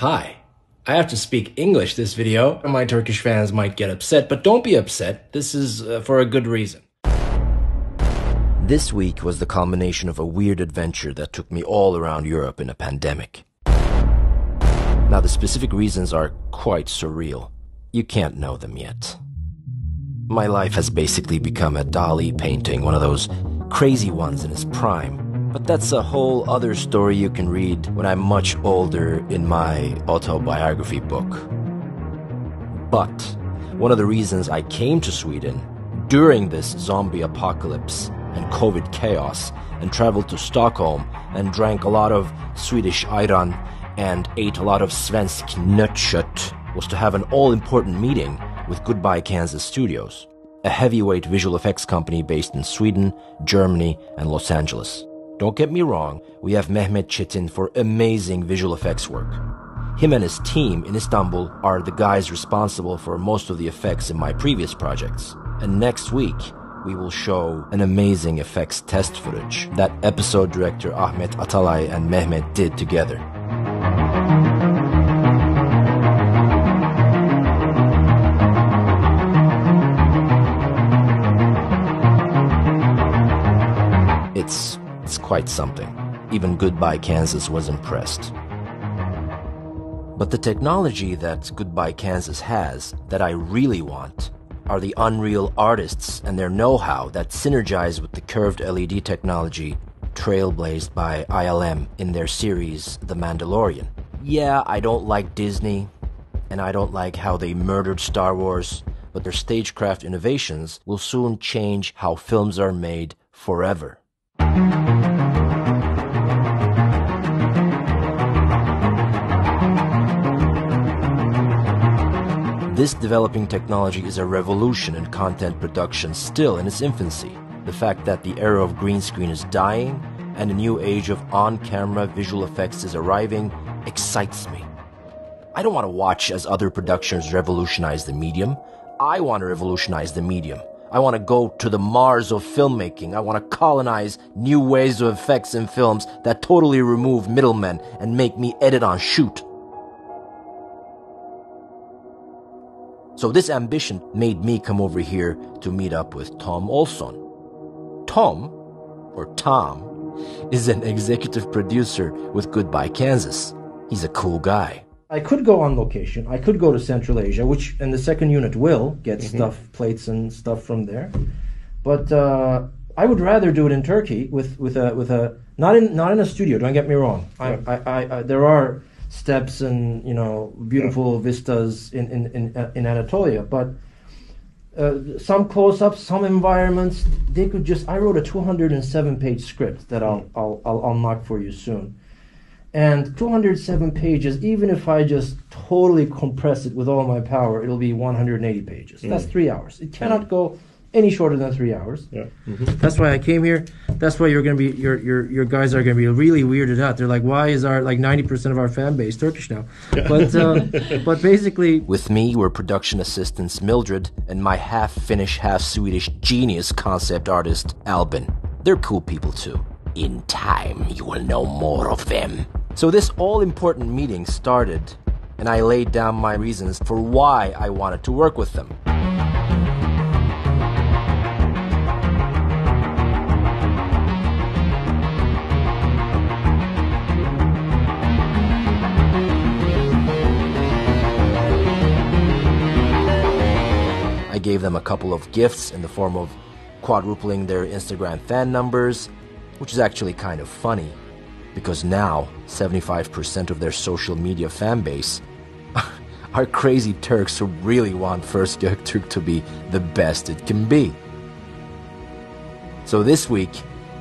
Hi, I have to speak English this video. My Turkish fans might get upset, but don't be upset. This is for a good reason. This week was the culmination of a weird adventure that took me all around Europe in a pandemic. Now, the specific reasons are quite surreal. You can't know them yet. My life has basically become a Dali painting, one of those crazy ones in his prime. But that's a whole other story you can read when I'm much older in my autobiography book. But one of the reasons I came to Sweden during this zombie apocalypse and COVID chaos and traveled to Stockholm and drank a lot of Swedish ayran and ate a lot of svensk nötkött was to have an all-important meeting with Goodbye Kansas Studios, a heavyweight visual effects company based in Sweden, Germany, and Los Angeles. Don't get me wrong, we have Mehmet Çetin for amazing visual effects work. Him and his team in Istanbul are the guys responsible for most of the effects in my previous projects. And next week, we will show an amazing effects test footage that episode director Ahmet Atalay and Mehmet did together. It's quite something. Even Goodbye Kansas was impressed. But the technology that Goodbye Kansas has that I really want are the Unreal artists and their know-how that synergize with the curved LED technology trailblazed by ILM in their series The Mandalorian. Yeah, I don't like Disney, and I don't like how they murdered Star Wars, but their stagecraft innovations will soon change how films are made forever. This developing technology is a revolution in content production still in its infancy. The fact that the era of green screen is dying and a new age of on-camera visual effects is arriving excites me. I don't want to watch as other productions revolutionize the medium. I want to revolutionize the medium. I want to go to the Mars of filmmaking. I want to colonize new ways of effects in films that totally remove middlemen and make me edit on shoot. So this ambition made me come over here to meet up with Tom Olson. Tom, is an executive producer with Goodbye Kansas. He's a cool guy. I could go on location. I could go to Central Asia, which, and the second unit will get plates and stuff from there. But I would rather do it in Turkey with a not in a studio. Don't get me wrong. There are steps and beautiful vistas in Anatolia, but some close-ups, some environments. They could just. I wrote a 207-page script that I'll unlock for you soon. And 207 pages, even if I just totally compress it with all my power, it'll be 180 pages. That's 3 hours. It cannot go any shorter than 3 hours. Yeah. That's why I came here. That's why you're gonna be your guys are gonna be really weirded out. They're like, why is our 90% of our fan base Turkish now? Yeah. But but basically, with me were production assistants Mildred and my half Finnish, half Swedish genius concept artist Albin. They're cool people too. In time, you will know more of them. So this all-important meeting started, and I laid down my reasons for why I wanted to work with them. I gave them a couple of gifts in the form of quadrupling their Instagram fan numbers, which is actually kind of funny, because now 75% of their social media fan base are crazy Turks who really want First Göktürk to be the best it can be. So this week,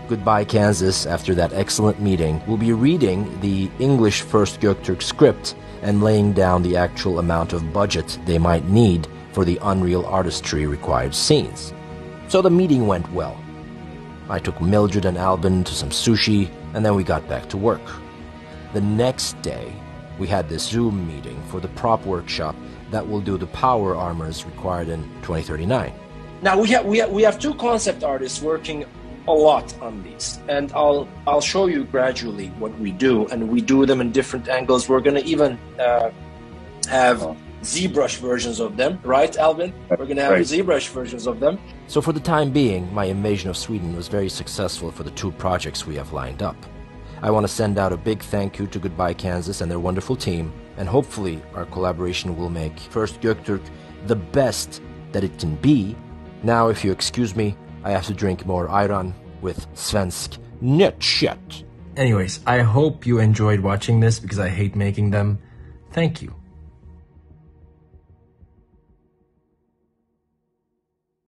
Goodbye Kansas, after that excellent meeting, will be reading the English First Göktürk script and laying down the actual amount of budget they might need for the Unreal artistry required scenes. So the meeting went well. I took Mildred and Albin to some sushi, and then we got back to work. The next day, we had this Zoom meeting for the prop workshop that will do the power armors required in 2039. Now, we have two concept artists working a lot on these, and I'll show you gradually what we do, and we do them in different angles. We're going to even have ZBrush versions of them, right, Albin? We're going to have ZBrush versions of them. So for the time being, my invasion of Sweden was very successful for the two projects we have lined up. I want to send out a big thank you to Goodbye Kansas and their wonderful team, and hopefully our collaboration will make First Göktürk the best that it can be. Now, if you excuse me, I have to drink more ayran with Svensk Nötköttet. Anyways, I hope you enjoyed watching this because I hate making them. Thank you.